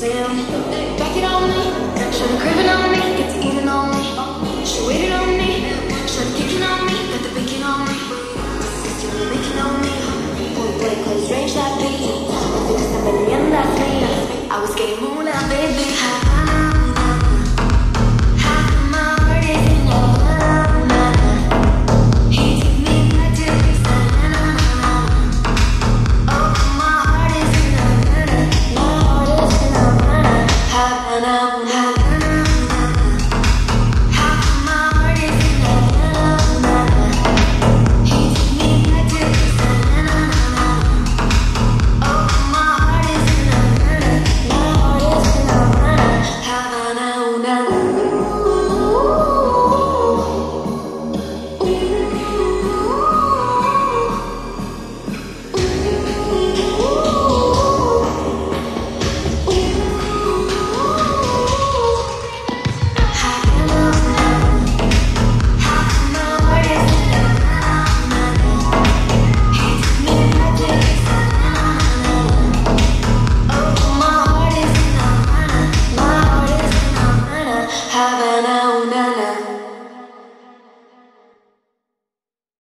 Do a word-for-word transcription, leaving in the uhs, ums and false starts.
Sam, back it on me. Action criminal.